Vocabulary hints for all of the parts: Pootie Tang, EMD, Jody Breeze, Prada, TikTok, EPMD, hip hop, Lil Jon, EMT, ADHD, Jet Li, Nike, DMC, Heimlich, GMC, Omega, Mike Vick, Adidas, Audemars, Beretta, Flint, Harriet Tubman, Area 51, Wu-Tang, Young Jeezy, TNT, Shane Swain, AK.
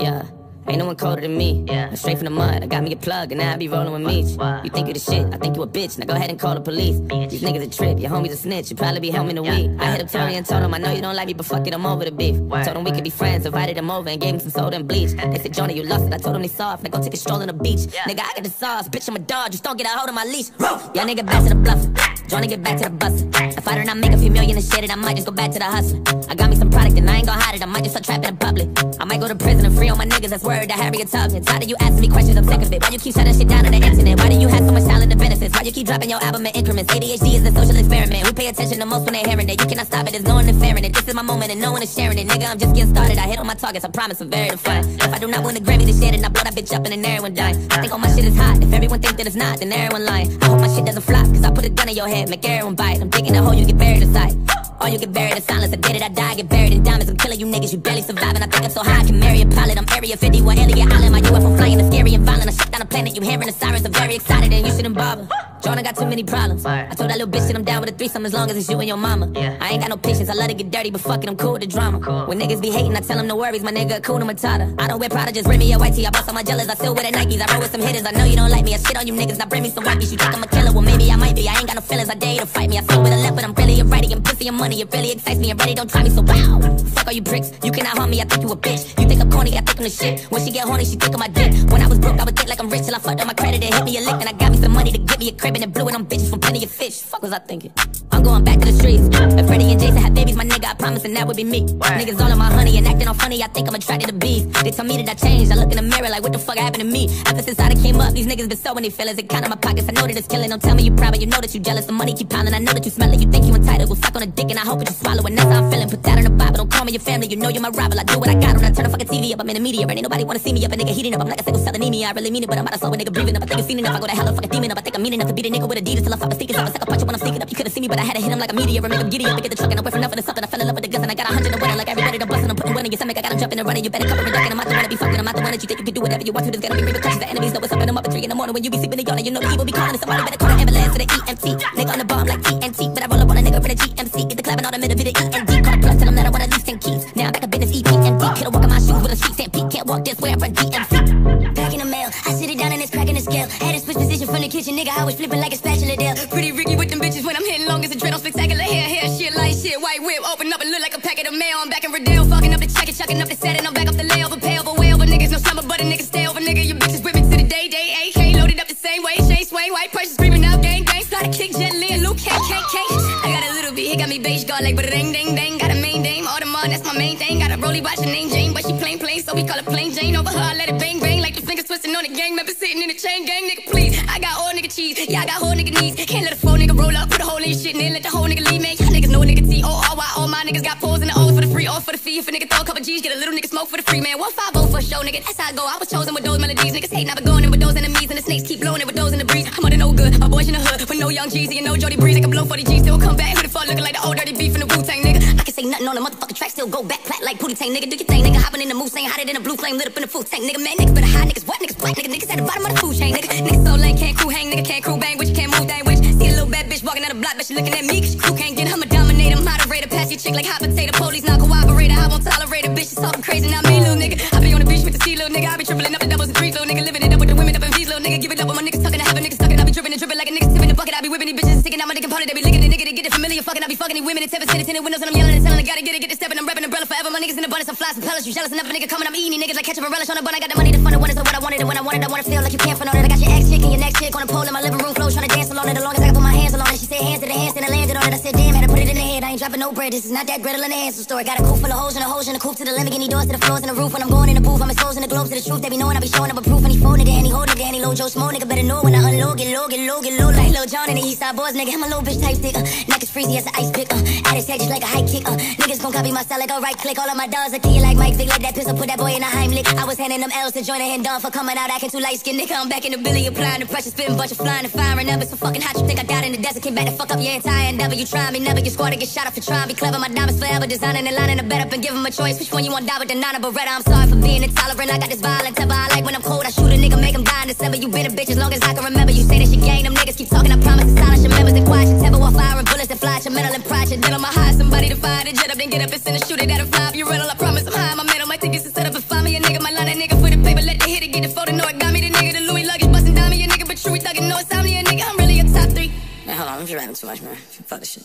Yeah, ain't no one colder than me. Yeah, straight from the mud, I got me a plug, and now I be rolling with me. You think you the shit, I think you a bitch, now go ahead and call the police. These niggas a trip, your homies a snitch, you probably be home in a week. I hit up Tony and told him, I know you don't like me, but fuck it, I'm over the beef. Told him we could be friends, invited him over and gave him some soda and bleach. They said, Johnny, you lost it, I told him they soft, now go take a stroll on the beach. Nigga, I got the sauce, bitch, I'm a dog, just don't get a hold of my leash. Y'all nigga back to the bluff. Tryna get back to the bus. If I do not make a few million and shit it, I might just go back to the hustle. I got me some product and I ain't gon' hide it. I might just start trapping in public. I might go to prison and free all my niggas. That's word to Harriet Tubman. Tired of you asking me questions, I'm sick of it. Why you keep shutting shit down on the internet? Why do you have so much talent and benefits? Why you keep dropping your album in increments? ADHD is a social experiment. Who pay attention the most when they hearing it? You cannot stop it, there's no one interfering it. This is my moment and no one is sharing it. Nigga, I'm just getting started. I hit on my targets, I promise I'm very defined. If I do not win the Grammy, then shit and I blow that bitch up and then everyone dies. I think all my shit is hot. If everyone thinks that it's not, then everyone lying. I hope my shit doesn't flop, cause I put a gun in your head. Make everyone bite. I'm digging a hole, you get buried inside. Or you get buried in silence. I did it, I die, get buried in diamonds. I'm killing you niggas, you barely surviving. I think I'm so high, I can marry a pilot. I'm Area 51, Elliot Island. My UFO flying is scary and violent. I shut down a planet, you hearing the sirens. I'm very excited and you shouldn't bother. Jordan got too many problems. I told that little bitch that I'm down with a threesome as long as it's you and your mama. I ain't got no patience, I love to get dirty, but fuck it, I'm cool with the drama. When niggas be hating, I tell them no worries, my nigga, Kuna Matata. I don't wear Prada, just bring me a white tee. I bust on my jealous, I still wear the Nikes. I roll with some hitters, I know you don't like me. I shit on you niggas, now bring me some wipes. You think I'm a killer, well maybe I might be. I ain't got no feelings, I dare you to fight me. I feel with a left, but I'm really a righty. I'm pissing your money, it really excites me. I'm ready, don't try me, so wow. Fuck all you pricks, you cannot harm me, I think you a bitch. You think I'm corny, I think I'm the shit. When she get horny, she think I'm my dick. When I was broke, I would think like I'm rich, till I fucked up my credit and hit me a lick. And I got me some money to get me a crib and it blew it on bitches from Plenty of Fish. Fuck was I thinking? I'm going back to the streets. If Freddie and Jason had babies, my nigga, I promise, and that would be me. Niggas all in my honey and acting all funny, I think I'm attracted to bees. They tell me that I changed, I look in the mirror like, what the fuck happened to me? Ever since I came up, these niggas been so many feelings. It count in my pockets, I know that it's killing. Don't tell me you proud, but you know that you jealous. The money keep piling, I know that you smell it. You think you entitled, we'll suck on a dick and I hope that you swallow. And that's how I'm feeling, put that on the Bible. Don't call me your family, you know you're my rival. I do what I got on, I turn the fucking TV up, I'm in the media. Ain't nobody wanna see me up, a nigga heating up. I'm like a single cell anemia, I really mean it, but I'm out of slow, a nigga breathing up. I think I've seen enough, I go to hell and fuck a demon up. I think I'm mean enough to beat a nigga with Adidas till I flop a sneakers up. I suck a punch when I'm sneaking up. You could've seen me, but I had to hit him like a meteor and make him giddy up. I get the truck and I went from nothing to something. I fell in love with the guts and I got 100 and winning like everybody done bustin'. I'm putting one in your stomach, I got him jumping and running. You better cover me ducking. I'm out the one to be fucking, I'm out the one that you think you can do whatever you want to. There's gonna be repercussions, the enemies know what's up, and I'm up at 3 in the morning when you be sleeping in yawning. You know the evil be calling, and somebody better call an ambulance to the EMT. Nigga on the bomb like TNT, but I roll up on a nigga for the GMC. Get the clap and all the middle bit of EMD. Call the plus, tell him that I wanna lose 10 keys. Now I'm back up in this EPMD. Can't walk in my shoes with a street stampede. Can't walk this way, I run DMC. Back in the mail, I sit it down and it's cracking the scale. Had to switch position from the kitchen, nigga, I was flipping like a spatula deal. Pretty Ricky with them bitches when I'm hitting long as a dread on spectacular hair, shit like shit. White whip, open up and look like a packet of mail. I'm back in Rodale, fucking up the check and chucking up the set, and I'm back up the layover, pay over whale. But niggas no summer, but a nigga stay over, nigga. Your bitches with me to the day, day AK, loaded up the same way. Shane Swain, white person screaming out, gang, gang. Started kick, Jet Li and Luke, can't. I got a little bit, he got me beige guard like, but it ain't dang, dang. Got a main dame, Audemars, that's my main thing. Got a rollie watch, her name Jane, but she plain, so we call her plain Jane. Over her, I let it bang, bang, like the fingers twisting on a gang member sitting in the chain gang, nigga, please. I got old nigga cheese, yeah, I got whole nigga knees. Can't let a full nigga roll up, put a hole in your shit and then let the whole nigga leave, man. Y'all niggas know nigga T-O-R-Y, all my niggas got poles in the O's for the free, all for the fee. If a nigga throw a couple G's, get a little nigga smoke for the free, man. 150 for a show, nigga, that's how I go. I was chosen with those melodies, niggas hating, I been going in with those enemies, and the snakes keep blowing it with those in the breeze. I'm on the no good, my boys in the hood, with no young Jeezy and no Jody Breeze. I can blow 40 G's, still come back, who the fuck looking like the old dirty beef in the Wu-Tang, nigga. I can say nothing on the motherfucking track, still go back, plat like Pootie Tang, nigga. Do your thing, nigga, hopping in the moose, ain't hotter than a blue flame, lit up in the food tank, nigga, man, niggas better hide, niggas what, niggas black, niggas at the bottom of the food chain, nigga. Niggas so lame, can't crew hang, nigga, can't crew bang, which you can't move dang, which. See a little bad bitch walking out the block, but she looking at me, cause she crew can't get her, I'ma dominate, I'm moderator, pass your chick like hot potato, police not cooperator, I won't tolerate a bitch, she's talking crazy, not me, little nigga. I be on the beach with the sea, little nigga, I be tripling up the doubles and threes, little nigga, living it up with the women up in V's, little nigga, give it up with my niggas tucking, I have a niggas sucking, I be dripping and dripping like a nigga tipping the bucket, I be whipping these bitches, sticking out my nigga party, they be licking the nigga to get it familiar, fucking, I be fucking these women in 7, 10 windows, and I'm yelling and telling, I gotta get it, get the step, and I'm rapping umbrella forever, my niggas in abundance, I'm fly some pellets, you jealous enough, a nigga coming, I'm eating these niggas like ketchup and relish on the bun, I got the money to fund it, when it's what I wanted, and when I wanted, I wanna feel like you can't find all that, I got your ex chick and your next chick on a pole in my living room floor, trying to dance along it, as long as I can put my hands along it, she said hands to the hands, and I landed on it, I said damn, had to put it in the hand, I ain't dropping no bread, this is not that griddle and the handsome story, got a coop full of holes and a hose in the coop to the living, any doors to the floors and the roof, when I'm going in the booth, I'm exposing the globes to the truth, they be knowing I be showing up a proof, and he fold nigga, and he hold nigga, and he low Joe Smo nigga, better know when I unload, get low like Lil Jon and the Eastside Boys, nigga, I'm a little bitch type thick, neck is freezy as an ice pick, at his head just like a high kick, niggas gon' copy my style like a right click, all of my dogs are key like Mike Vick, let that pistol put that boy in a Heimlich, I was handing them L's to join a hand down for coming out acting too light skinned, nigga, I'm back in the billy, applying the pressure, spitting bunch of flying and firing up, it's so fucking hot, you think I died in the desert, came back to fuck up your entire endeavor, you trying me, never get squad to get shot up for trying, be clever, my diamonds forever, designing and lining the bed up and give him a choice, which one you want, die with the nana Beretta, I'm sorry for being intolerant, I got this violent temper, I like when I'm cold, I shoot a nigga, make him die in December, you been a bitch as long as I can remember, you say that shit gang, them niggas keep talking, I promise to silence your members, and quiet your temper while firing bullets that fly your metal and pride your dead on my high, somebody to fire the jet up, then get up and send a shoot it at a 5, you rental, I promise I'm high, my middle, my tickets to set up and find me. me a nigga, my line a nigga for the paper, let the hitter get the photo, no, I got me the nigga, the Louis luggage, bustin' down me a nigga, but true, we thuggin', no, it's time me a nigga, I'm really a top 3. Man, hold on, I'm just rapping too much, man, fuck this shit.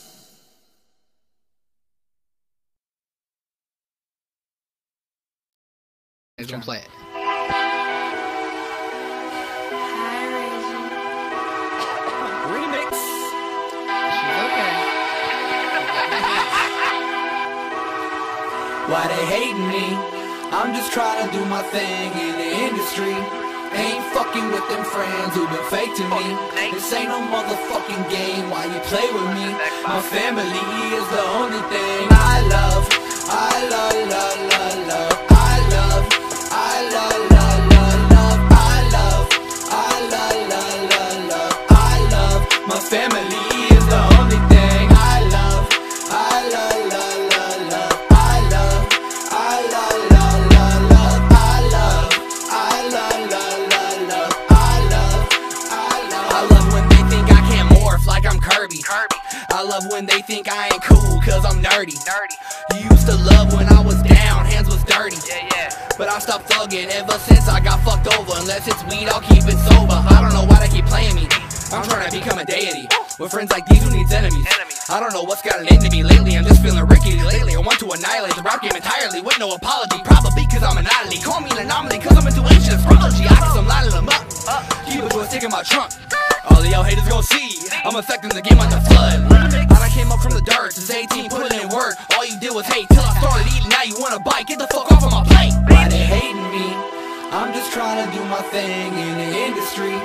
It's gonna play it. Remix. She's okay. Why they hating me? I'm just trying to do my thing in the industry. Ain't fucking with them friends who been fake to me. This ain't no motherfucking game. Why you play with me? My family is the only thing I love. I love, love, love, love. I love when they think I ain't cool, cause I'm nerdy. You used to love when I was down, hands was dirty. But I stopped thugging ever since I got fucked over. Unless it's weed, I'll keep it sober. I don't know why they keep playing me. I'm trying to become a deity. With friends like these, who needs enemies? I don't know what's gotten into me lately. I'm just feeling rickety lately. I want to annihilate the rap game entirely with no apology. Probably cause I'm an oddity. Call me an anomaly cause I'm a dualist. Prodigy, I guess I'm lining them up. Keep it to a stick in my trunk. All of y'all haters gon' see, I'm affecting the game like a flood. I came up from the dirt, since 18, put in work. All you did was hate, till I started eating, now you wanna bite. Get the fuck off of my plate. Why they hating me? I'm just trying to do my thing in the industry.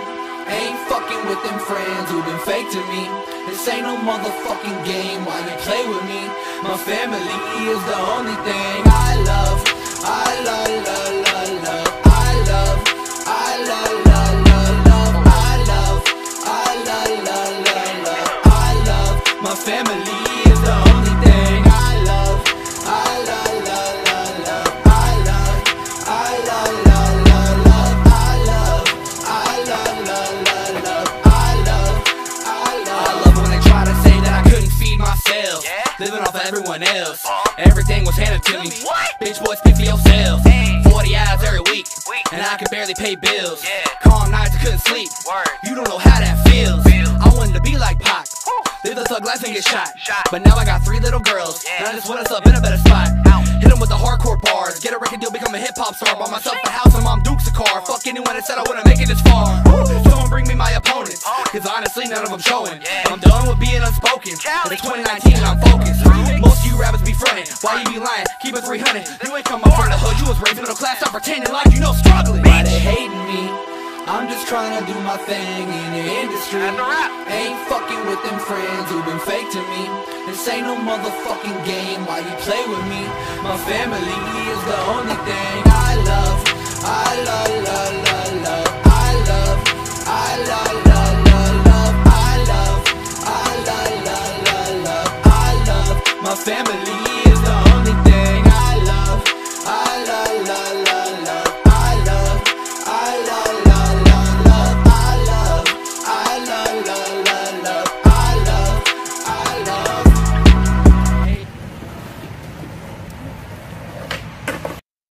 Ain't fucking with them friends who been fake to me. This ain't no motherfucking game, why you play with me? My family is the only thing I love. I love, love, love, love. I love, I love, love, love, love. I love, I love, love, love, love. I love, my family is the only thing I love. I love, love, love, love. I love, I love, love, love, love. I love, I love, love, love, love. I love, I love. I love when they try to say that I couldn't feed myself, living off of everyone else. Everything was handed to me. What? Bitch boy, speak for yourself. 40 hours every week, and I could barely pay bills. Calm nights, I couldn't sleep. You don't know how that feels. I wanted to be like Pac, live the thug life and get shot. But now I got 3 little girls, and I just want us up in a better spot. Hit them with the hardcore bars, get a record deal, become a hip hop star. Buy myself a house and mom Duke's a car. Fuck anyone that said I wouldn't make it this far. Don't bring me my opponents, cause honestly none of them showing. I'm done with being unspoken, but it's 2019 and I'm focused. Most of you rappers be frontin', why you be lying? Keep it 300, you ain't come up from the hood. You was raised middle class, I'm pretending like you know struggling. Why they hating me? I'm just trying to do my thing in the industry. Ain't fucking with them friends who been fake to me. This ain't no motherfucking game, why you play with me? My family is the only thing I love. I love, love, love, love. I love, I love, love.